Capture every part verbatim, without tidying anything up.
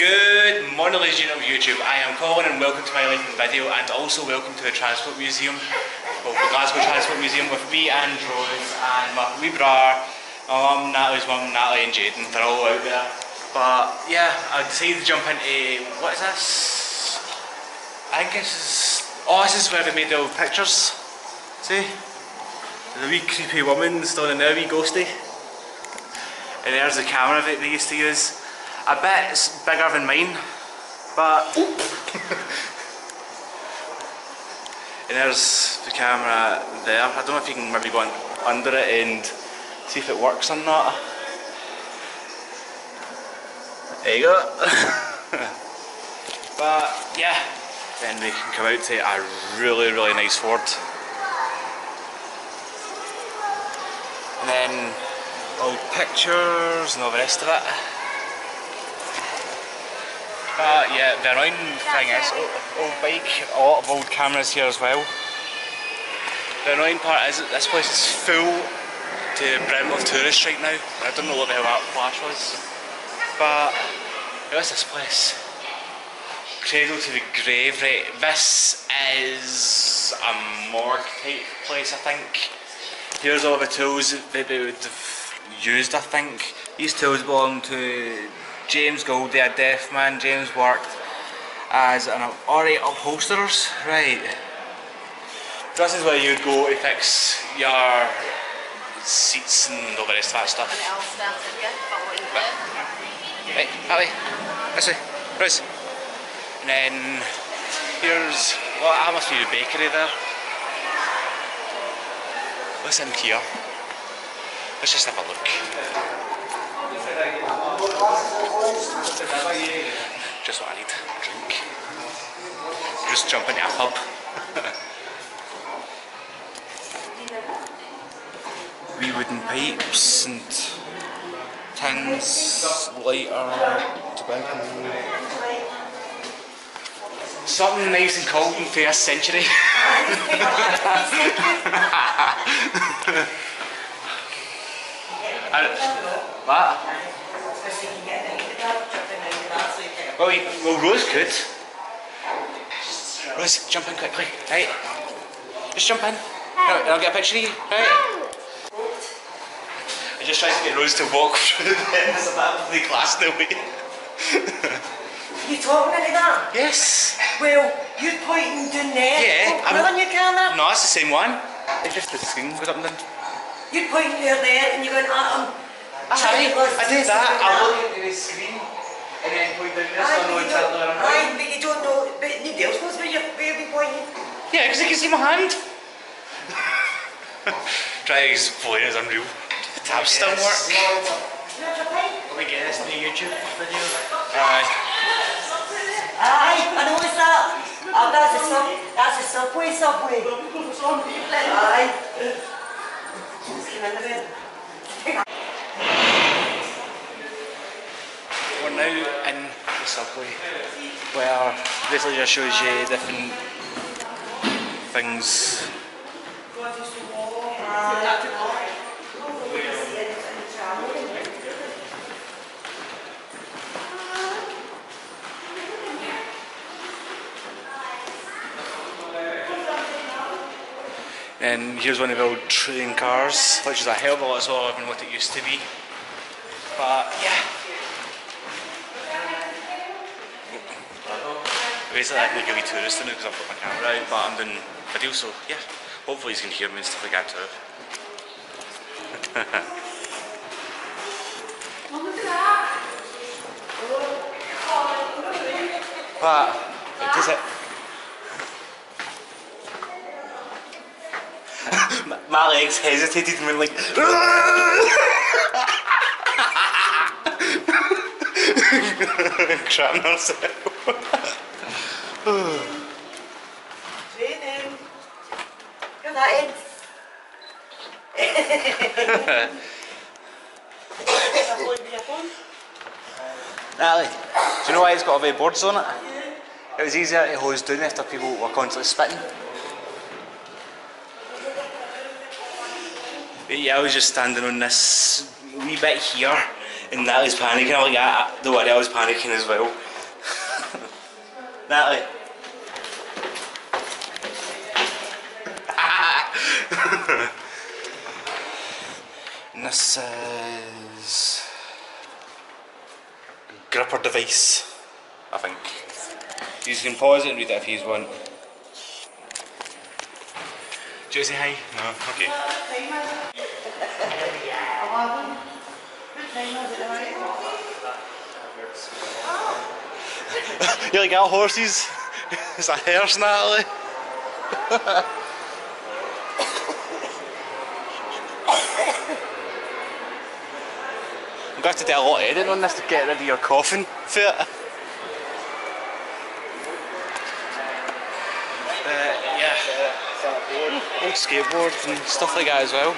Good morning, ladies and gentlemen of YouTube. I am Colin and welcome to my life in video, and also welcome to the Transport Museum, well, the Glasgow Transport Museum, with me and Rose and my wee bra, my mum, Natalie's mum, Natalie and Jaden. They're all out there. But yeah, I decided to jump into, what is this? I think this is, oh, this is where they made the old pictures. See? The wee creepy woman standing there, wee ghosty. And there's the camera that they used to use. I bet it's bigger than mine, but and there's the camera there. I don't know if you can maybe go under it and see if it works or not. There you go. But yeah, then we can come out to a really really nice Ford. And then old pictures and all the rest of it. Uh, yeah, the annoying thing is, old bike, a lot of old cameras here as well. The annoying part is that this place is full to the brim of tourists right now. I don't know what the hell that flash was. But, what's this place? Cradle to the Grave, right? This is a morgue type place, I think. Here's all the tools that they would have used, I think. These tools belong to James Goldie, a deaf man. James worked as an alright upholsterers. Right. This is where you go to fix your seats and all the rest of that stuff. Right, that way. This way. Right. And then here's, well, that must be the bakery there. What's in here? Let's just have a look. Just what I need, a drink. Just jump in a pub. Wee wooden pipes and tins, lighter, tobacco. Something nice and cold in first century. What? Well, we, well, Rose could. Rose, jump in quickly. Right. Just jump in. No, and I'll get a picture of you. Right. I just tried to get Rose to walk through this absolutely glass in the way. You talking into that? Yes. Well, you're pointing down there. Yeah. Oh, another new camera? No, it's the same one. It's just the screen goes up and down. You're pointing down there and you're going, at him. Sorry, I did that. I looked at the screen and then point down this one and turn around. Aye, but you don't know, but nobody else knows where you'll be pointing. Yeah, because I can see my hand. Try to explain it, it's unreal. The tabs still work. Let me get this new YouTube video. Aye. Aye, I know it's that. Oh, that's a sub, that's a subway, subway. Aye. Just came in a bit. We're now in the subway where basically just shows you different things. And here's one of the old train cars, which is a hell of a lot smaller than what it used to be. But yeah. Basically, I think you'll be tourist in it because I've got my camera out, but I'm doing video, so yeah. Hopefully, he's going to hear me and stuff like that too. But it is it. My legs hesitated and went like. Crapping herself. Training. You're not in. Natalie, do you know why it's got all the boards on it? Yeah. It was easier to hose down after people were constantly spitting. But yeah, I was just standing on this wee bit here, and Natalie's panicking. I'm like, ah, don't worry, I was panicking as well. Natalie. And this says gripper device, I think. You can pause it and read it if you want. Do you say hi? No, okay. You're like all horses? Is that horse, Natalie? I'm going to have to do a lot of editing on this to get rid of your coughing fit. Old skateboards and stuff like that as well.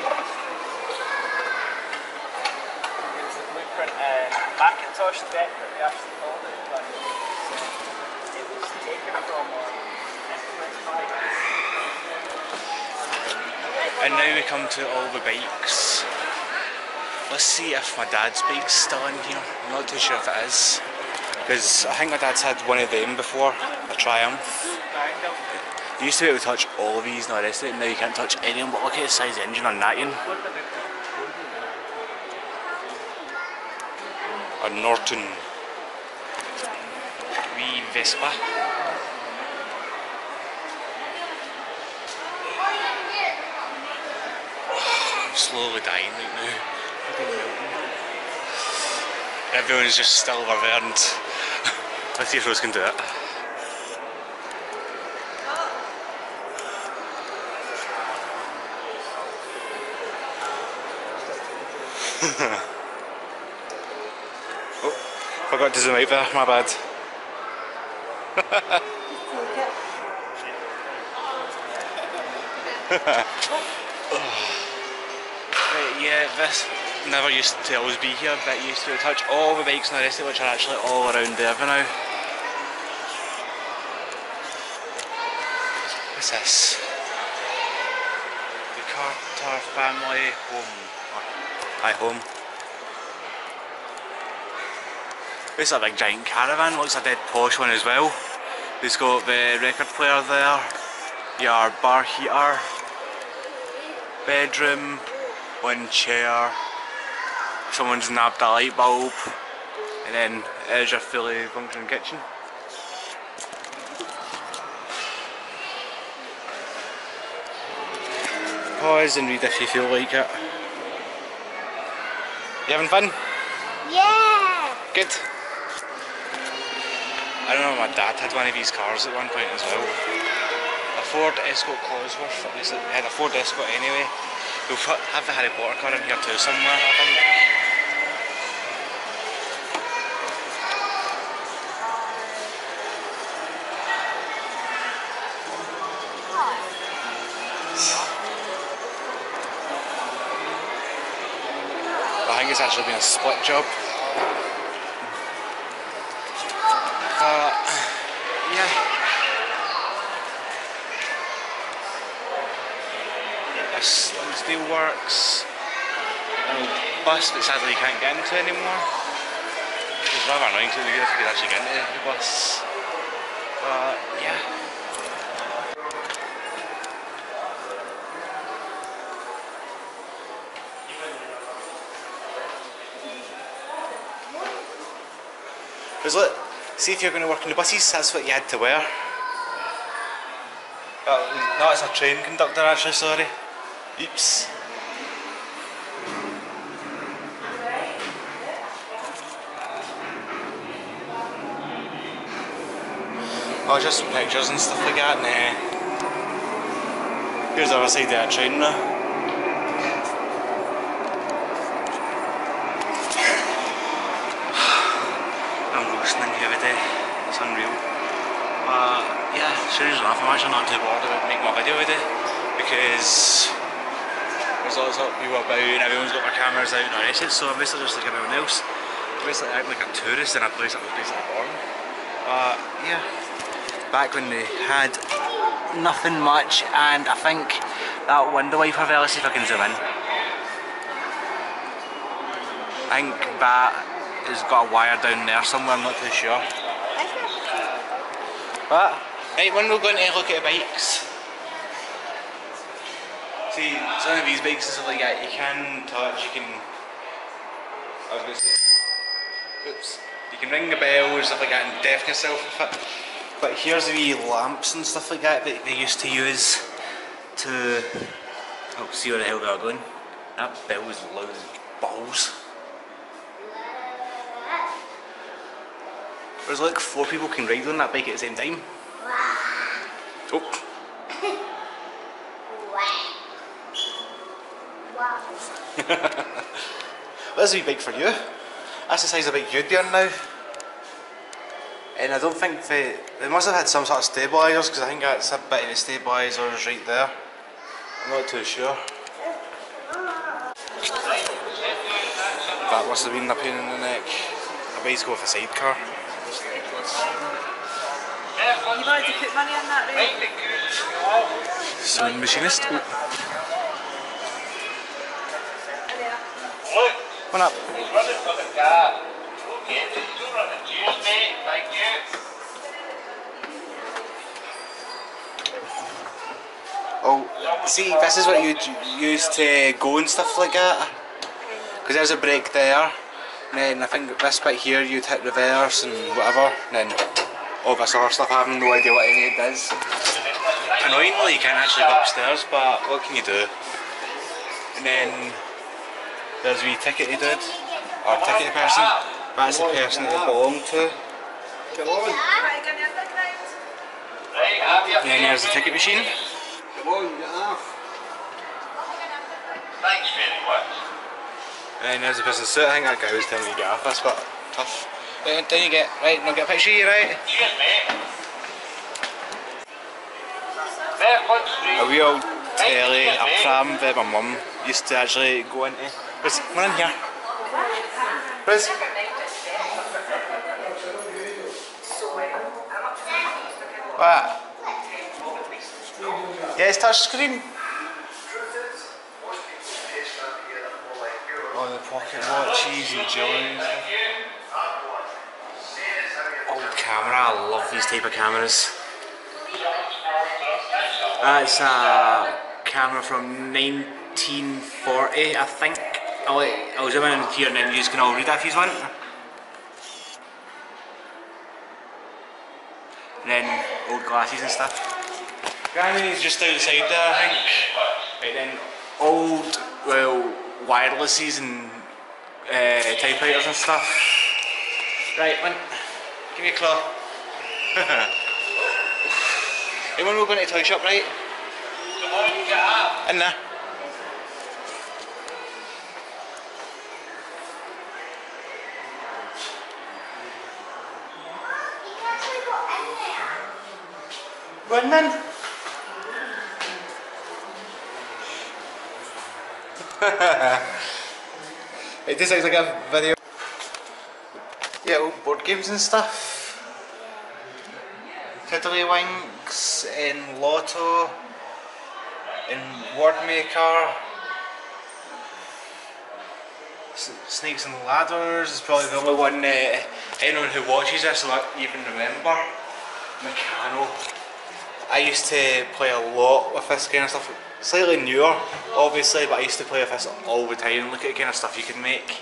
Macintosh deck that we actually called it, but it was taken from uh, and now we come to all the bikes. Let's see if my dad's bike's still in here. I'm not too sure if it is, because I think my dad's had one of them before, a Triumph. You used to be able to touch all of these, now the rest of it, now you can't touch any of them, but look at the size of the engine on that one. A Norton. Wee Vespa. I'm slowly dying right now. Everyone's just still reverend. Let's see if Rose can do it. Oh, forgot to zoom out there, my bad. Right, yeah, this never used to always be here, but used to touch all the bikes and the rest of it, which are actually all around there by now. What's this? The Carter family home. Hi home. It's a big giant caravan, looks a dead posh one as well. It's got the record player there, your bar heater, bedroom, one chair, someone's nabbed a light bulb, and then there's your fully functioning kitchen. Pause and read if you feel like it. You having fun? Yeah! Good. I don't know, my dad had one of these cars at one point as well. A Ford Escort Clauseworth, at least it had a Ford Escort anyway. We'll have the Harry Potter car in here too somewhere, I think. It's actually been a split job. Uh, yeah. A Slingsdale works. An old bus that sadly you can't get into anymore. Which is rather annoying because you could actually get into the bus. But uh, yeah. Because look, see if you're going to work in the buses, that's what you had to wear. Oh, no, it's a train conductor actually, sorry. Oops. Oh, just some pictures and stuff like that, nah. Here's the other side of that train now. Seriously enough, I'm actually not too bored about making my video today because there's lots of people about and everyone's got their cameras out and all this, so I'm basically just like everyone else. I'm basically acting like a tourist in a place that was basically born. But yeah, back when they had nothing much, and I think that window wiper there, let's see if I can zoom in. I think that has got a wire down there somewhere, I'm not too sure. What? Right, when we're going to look at bikes. See, some of these bikes and stuff like that, you can touch, you can... I was going to say... Oops. You can ring the bell and stuff like that and deafen yourself with it. But here's the wee lamps and stuff like that that they used to use to... Oh, see where the hell they are going. That bell was loud as balls. There's like four people can ride on that bike at the same time. Oh. That's a wee bike for you. That's the size of a bike you'd be on now. And I don't think they... They must have had some sort of stabilisers, because I think that's a bit of the stabilisers right there. I'm not too sure. That must have been a pain in the neck. I bet he's going with a sidecar. You wanted to put money on that, right? Sewing machinist. Come on up. He's running for the car. Don't get it. You don't run the juice, mate. Thank you. Oh, see, this is what you use to go and stuff like that. Because there's a brake there. And then I think this bit here you'd hit reverse and whatever. And then all this other stuff, I have no idea what any of it is. Annoyingly, you can't actually go upstairs, but what can you do? And then... There's a wee tickety dude, or tickety person, that's the person that they belong to. And then there's the ticket machine. Thanks very much. And then there's the person suit, I think that guy was telling me to get off this, but tough. Then you get, right, now get a picture of you, right? Cheers, mate. Are we all telly, a pram that my mum used to actually go into? Riz, we're in here. Riz. What? Yes, touch screen. Oh, the pocket watch, cheesy joy. Old camera, I love these type of cameras. That's a camera from nineteen forty, I think. I'll, I'll zoom in here and then you can all read that if you want. And then old glasses and stuff. Granny's just down the side there, I think. Right, then old, well, wirelesses and uh, typewriters and stuff. Right, one. Give me a claw. And when we're going to the toy shop, right? Come on, get up. In there. Run then. It just looks like a video. Yeah, old board games and stuff. Tiddlywinks and Lotto and Word Maker. S Snakes and Ladders is probably the only one that anyone who watches this will even remember. Meccano. I used to play a lot with this kind of stuff, slightly newer obviously, but I used to play with this all the time and look at the kind of stuff you can make.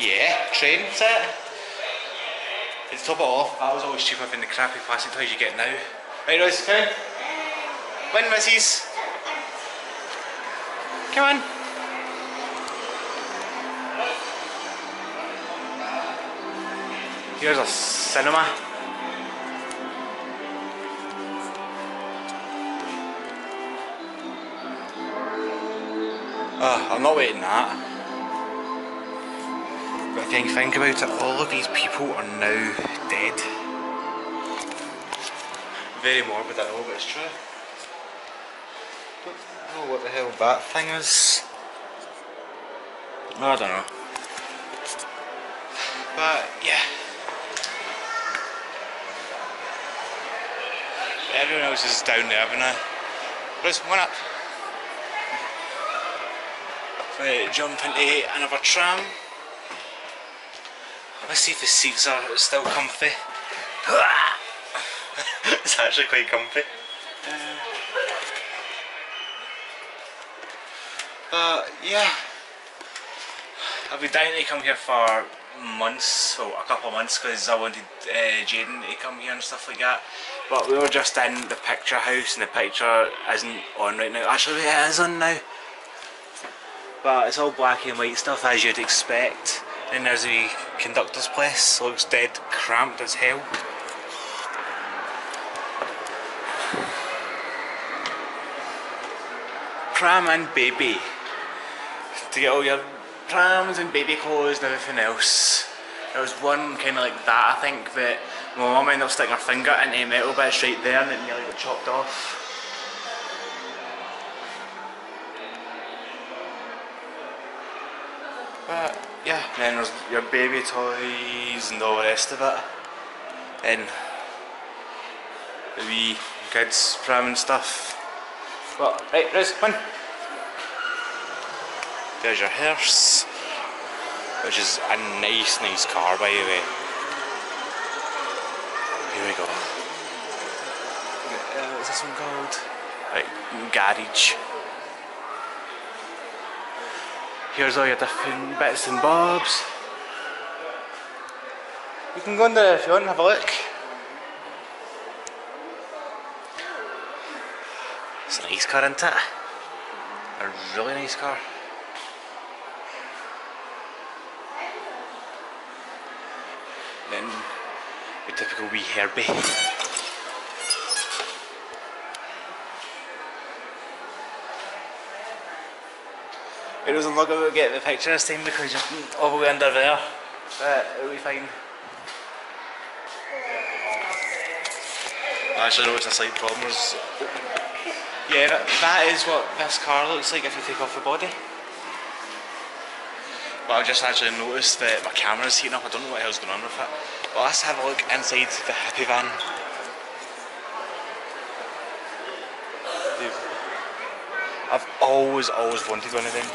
Yeah, train set. To top it off, that was always cheaper than the crappy plastic toys you get now. Right Royce, come on. Win, missus. Come on. Here's a cinema. Oh, I'm not waiting that. But if you think about it, all of these people are now dead. Very morbid, I know, but it's true. I don't know what the hell that thing is. I don't know. But, yeah. Everyone else is down there, haven't I? Let's one up. Right, jump into another tram. Let's see if this seat's on, it's still comfy. It's actually quite comfy. Uh, but yeah, I've been dying to come here for months, or well, a couple of months, because I wanted uh, Jaden to come here and stuff like that. But we were just in the picture house and the picture isn't on right now. Actually it is on now. But it's all black and white stuff as you'd expect. And there's the conductor's place, looks dead cramped as hell. Pram and baby. To get all your prams and baby clothes and everything else. There was one kind of like that, I think, that my mum ended up sticking her finger into a metal bits right there and it nearly got chopped off. But yeah, and then there's your baby toys and all the rest of it. And the wee kids pram and stuff. But right, Riz, come on. There's your hearse, which is a nice, nice car, by the way. Here we go. Uh, what's this one called? Right, garage. Here's all your different bits and bobs. You can go in there if you want and have a look. It's a nice car, isn't it? A really nice car. Then your typical wee Herbie. It doesn't look like we'll get the picture this time because you're all the way under there, but it'll be fine. I actually noticed a slight problem. Yeah, that is what this car looks like if you take off the body. But I've just actually noticed that my camera's heating up, I don't know what the hell's going on with it. But let's have a look inside the happy van. I've always, always wanted one of them.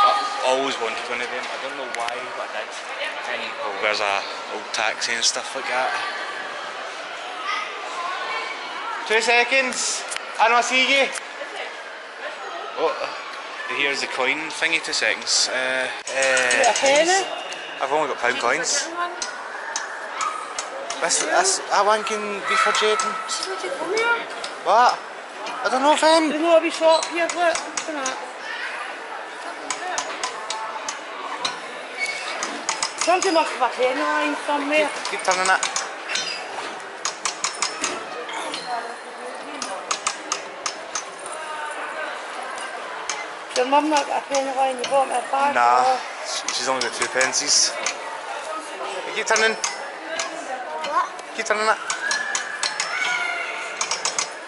I've always wanted one of them. I don't know why, but I did. And there's a old taxi and stuff like that. Two seconds, and I'll see you. Oh. Here's the coin thingy, two seconds. Uh, uh, penny? I've only got pound coins. That's, that's, that one can be for Jaden. What? I don't know, fam. There's no lobby shop here, look. What's in that? Somebody must have a penny line somewhere. Keep, keep turning it. Your mum not got a penny line, you bought me a bag? Nah, or? She's only got two pensies. Keep turning. What? Keep turning it.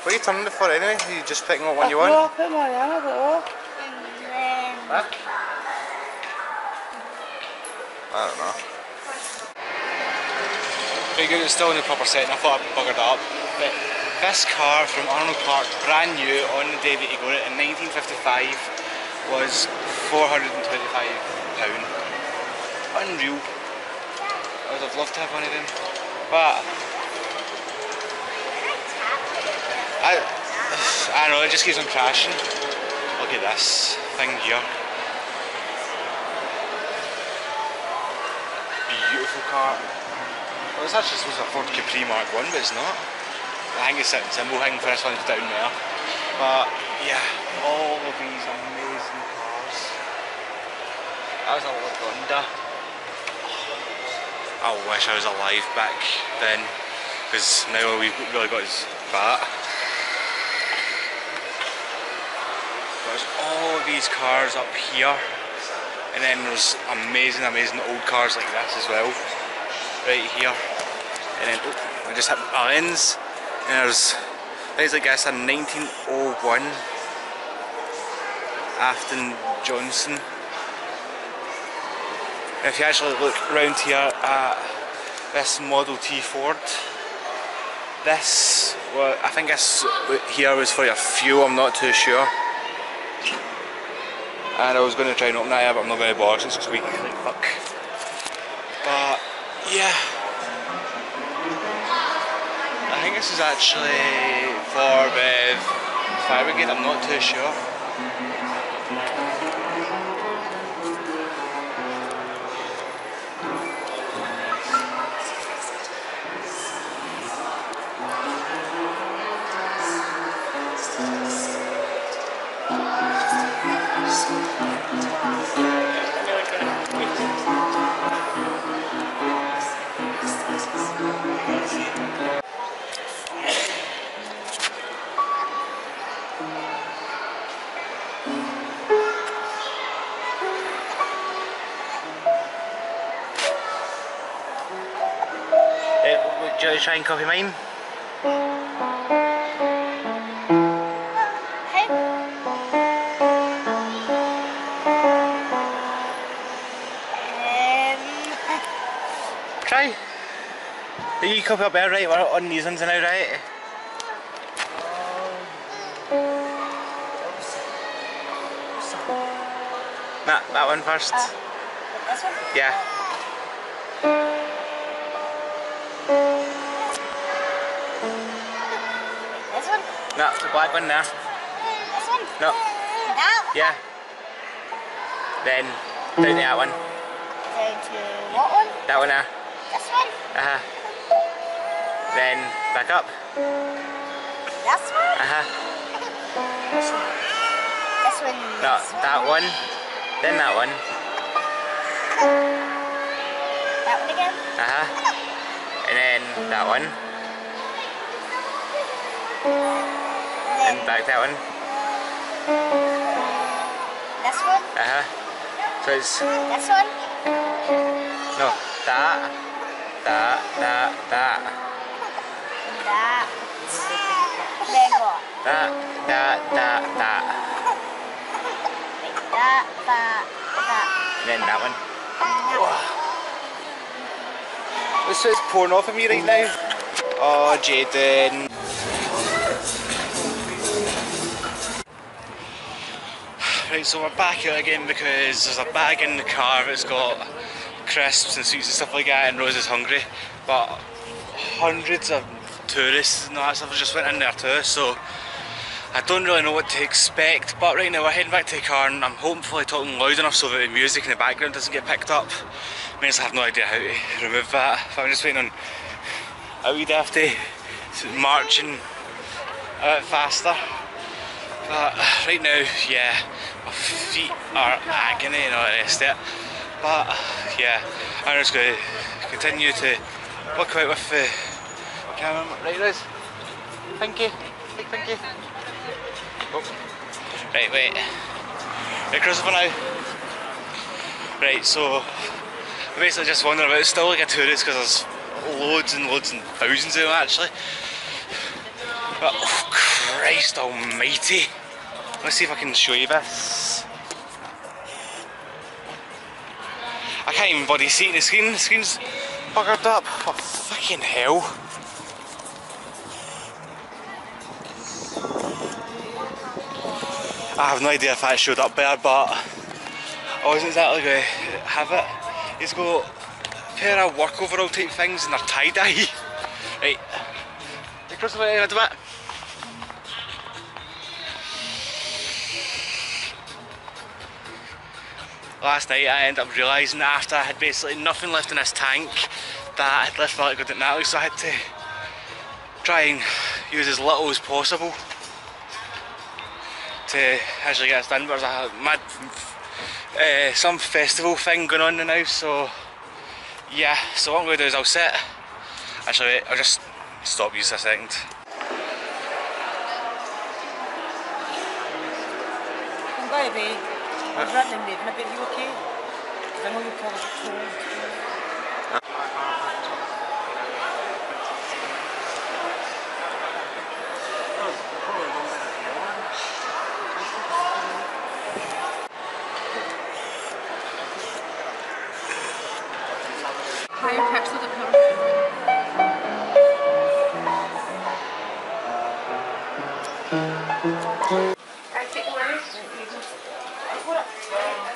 What are you turning it for anyway? Are you just picking what one I you want? No, I put mine in, I don't know. What? I don't know. Pretty good, it's still in the proper setting. I thought I buggered it up. But this car from Arnold Park, brand new on the day that he got it in nineteen fifty-five. Was four hundred and twenty-five pounds. Unreal. I would have loved to have one of them. But I I don't know, it just keeps on crashing. Look at this thing here. Beautiful car. Well, it's actually supposed to be a Ford Capri Mark one, but it's not. I think it's a symbol thing for this one's down there. But yeah, all of these amazing cars. That was a Lagonda. I wish I was alive back then, because now all we've really got is that. There's all of these cars up here, and then there's amazing, amazing old cars like this as well, right here. And then oh, I just hit my lens, and there's things like this, a nineteen oh one. Afton-Johnson. If you actually look around here at this Model T Ford, this, well, I think this here was for your fuel, I'm not too sure. And I was going to try and open that here, but I'm not going to bother since it's weak. Fuck. But Yeah. I think this is actually for the fire brigade, I'm not too sure. Do you want to try and copy mine? Okay. Um. Try. You copy up there, right? We're on these ones now, right? That, that one first. Uh, this one? Yeah. No, the black one there. This one? No. That one? Yeah. Then, down to that one. Down to what one? That one there. This one? Uh-huh. Then, back up. This one? Uh-huh. This one? This one? No, this one. That one. Then that one. That one again? Uh-huh. And then, that one. And back that one. This one? Uh-huh. So it's... This one? No. That. That. That. That. That. Then what? That. That. That. That. That. That. That. Then that one. Whoa. This is pouring off of me right now. Oh, Jaden. Right, so we're back here again because there's a bag in the car that's got crisps and sweets and stuff like that, and Rose is hungry. But hundreds of tourists and all that stuff just went in there too, so I don't really know what to expect. But right now we're heading back to the car and I'm hopefully talking loud enough so that the music in the background doesn't get picked up. I mean, I have no idea how to remove that. I'm just waiting on a wee dafty marching a bit faster. But right now, yeah, my feet are agony and all the rest of it. But yeah, I'm just going to continue to work out with the camera. Right, Liz? Thank you. Thank you. Oh. Right, wait. Right, Christopher now. Right, so I basically just wonder about it. It's still like a tourist because there's loads and loads and thousands of them actually. But oh, Christ almighty. Let's see if I can show you this. I can't even bloody see it in the screen. The screen's buggered up. Oh, fucking hell. I have no idea if that showed up there, but I wasn't exactly going to have it. It's got a pair of work overall type things and they're tie-dye. Right. Cross the way a bit. Last night I ended up realising that after I had basically nothing left in this tank that I had left a lot good in that, so I had to try and use as little as possible to actually get this done. But there's a mad uh, some festival thing going on now, so yeah, so what I'm going to do is I'll sit, actually wait, I'll just stop using a second. I'm going to be I was running there, but are you okay? Because I know you're probably cold. Higher perhaps with the power. I take one. What?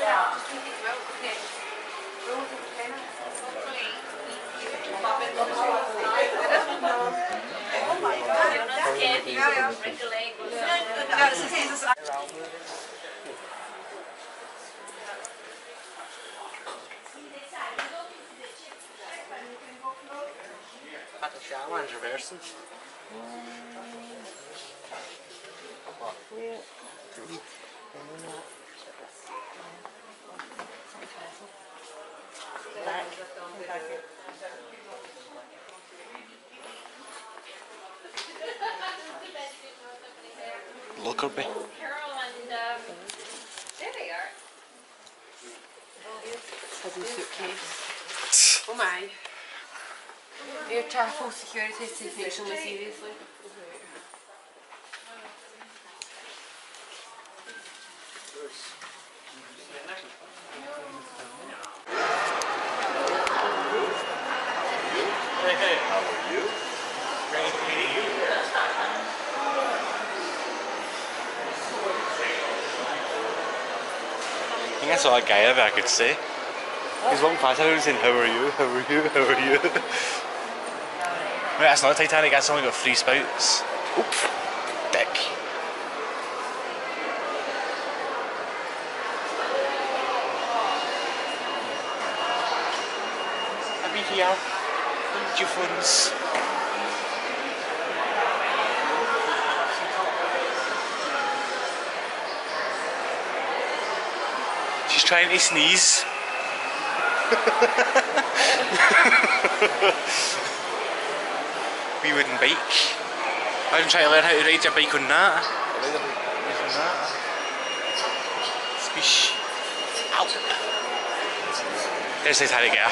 Yeah. Just drink it well. Okay. Rose and Jenna. Fatto siamo anche verso. Look up it. Suitcase. Oh my. Your careful security takes it so seriously. I think I saw a guy that I could see. He's walking past everyone saying, how are you, how are you, how are you? Wait, that's not a Titanic, that's only got three spouts. Oop, dick. I'll be here. Need your phones. Trying to sneeze. We wouldn't bike. I'm trying to learn how to ride your bike on that. Speesh. Ow. There's this how to get her.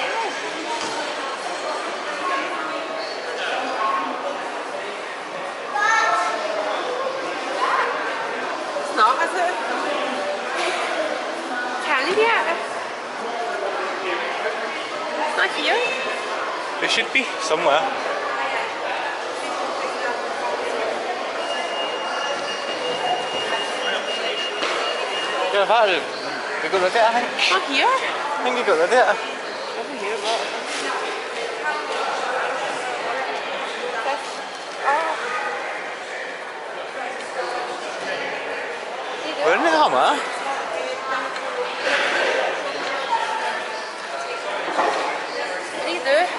It's not, is it? Yeah. It's not here. It should be somewhere. Yeah, that is. We got rid of it, I think. It's not here. I think we got rid of it. I didn't hear about it. That's... Oh. We're in the Hummer.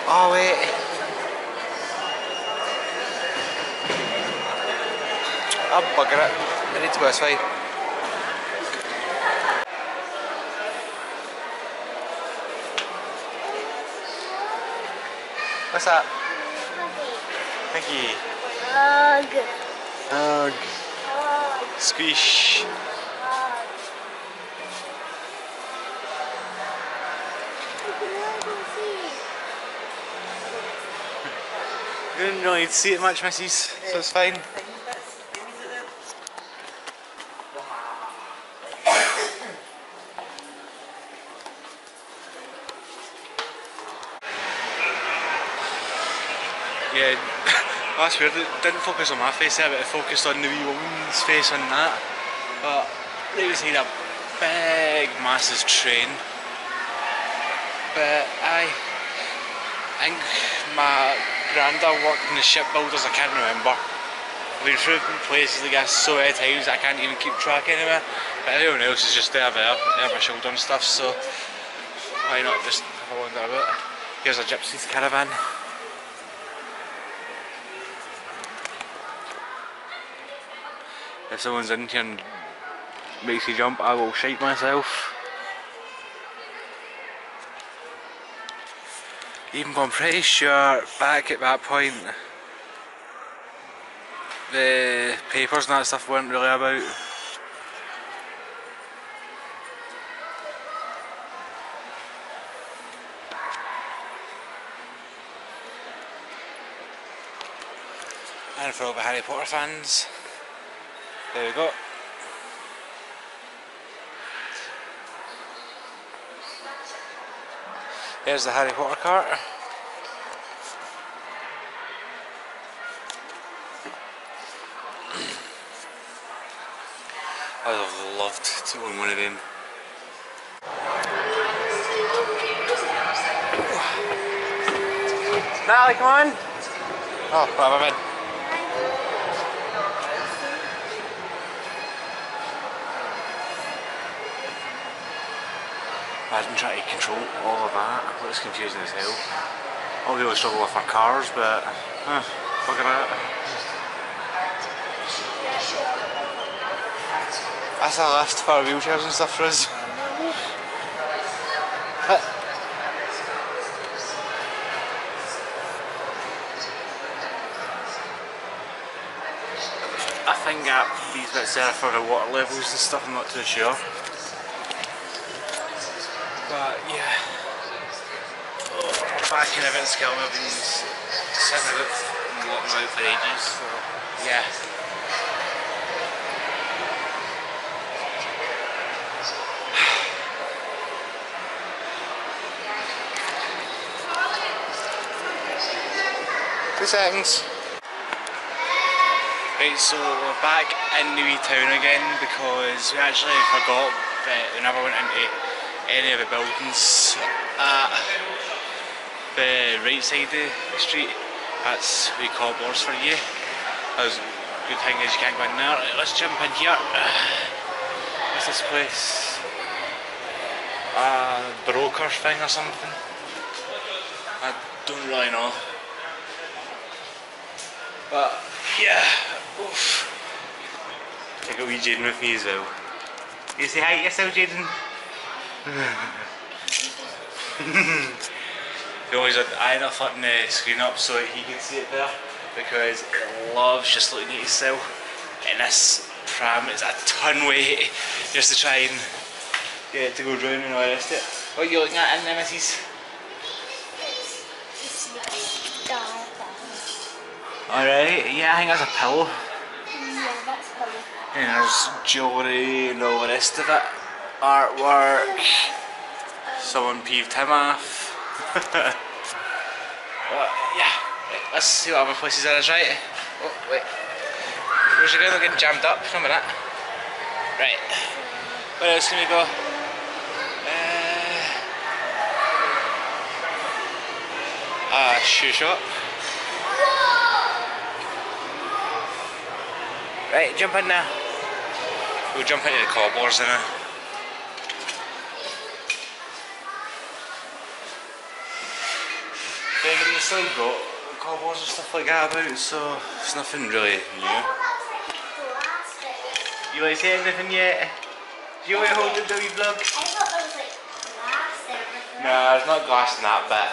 Oh wait. I'm bugging it. I need to go this way. What's that? Thank you. Hug. Hug. Squish. We didn't really see it much, missus, so it's fine. Yeah, that's weird, it didn't focus on my face there, but it focused on the wee woman's face and that. But they just need a big, massive train. But I think my Granda worked in the shipbuilders, I can't remember. I've been through places like this so many times I can't even keep track anywhere. But everyone else is just there, there, there my shoulder and stuff, so why not just have a wander about? Here's a gypsy's caravan. If someone's in here and makes you jump, I will shite myself. Even though I'm pretty sure back at that point the papers and that stuff weren't really about. And for all the Harry Potter fans, there we go. There's the Harry Potter cart. I would have loved to own one of them. Natalie, come on! Oh, what have I been? I've been trying to control all of that. Well, it's confusing as hell. I'll be able to struggle with my cars, but eh, fuck it out. That's our last for wheelchairs and stuff for us. I think that these bits there are for the water levels and stuff, I'm not too sure. But yeah. Back in event scale, I've been sitting about and walking about for ages, so yeah. Two seconds. Right, so we're back in the wee town again because we actually forgot that we never went into any of the buildings at the right side of the street. That's what you call boards for you. That's a good thing is you can't go in there. Let's jump in here. What's this place? A broker thing or something? I don't really know. But yeah, oof. Take a wee Jaden with me as well. You say hi to yourself, Jaden? He always had eye enough letting the screen up so that he can see it there because it loves just looking at itself. And this pram is a ton weight just to try and get it to go round and all the rest of it. What are you looking at in there, missus? Alright, yeah, I think that's a pillow. Yeah, that's a pillow. And there's jewellery and all the rest of it. Artwork. Someone peeved him off. But yeah, let's see what other places there is, right? Oh, wait. Where's it going? We're getting jammed up for a minute. Right. Where else can we go? Uh, a shoe shop. Right, jump in now. We'll jump into the cobblers now. Then we've still got cobblers and stuff like that about, so it's nothing really new. You want to say anything yet? Do you want to hold the wee blog? I thought there was like glass there. No, there's not glass in that bit.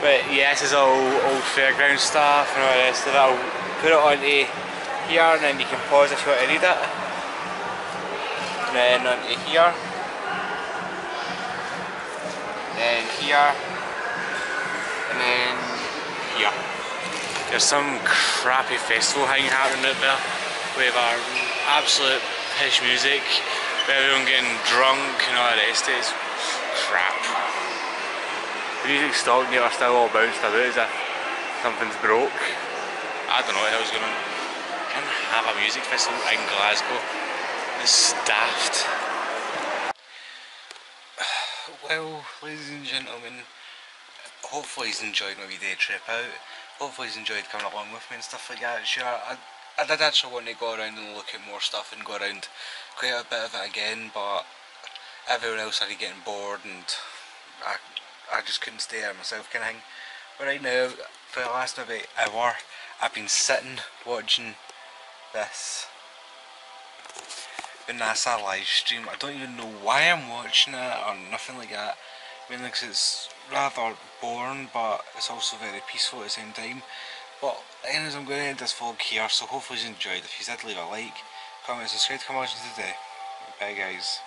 But yeah, this is all old fairground stuff and all the rest of it. I'll put it onto here and then you can pause if you want to read it. And then onto here. Then here. And then here. There's some crappy festival thing happening out there with our absolute pish music. Everyone getting drunk and all the rest of it. It's crap. The music stopped and yet we're still all bounced about as if something's broke. I don't know what the hell's going on. I can't have a music festival in Glasgow. It's daft. Well, ladies and gentlemen, hopefully you've enjoyed my wee day trip out. Hopefully you've enjoyed coming along with me and stuff like that. Sure, I, I did actually want to go around and look at more stuff and go around quite a bit of it again, but everyone else started getting bored and I, I just couldn't stay there myself kind of thing. But right now, for the last about an hour, I've been sitting watching this, the NASA live stream. I don't even know why I'm watching it or nothing like that, mainly because it's rather boring but it's also very peaceful at the same time. But anyways, I'm going to end this vlog here, so hopefully you enjoyed. If you did, leave a like, comment, subscribe to come watching today. Bye guys.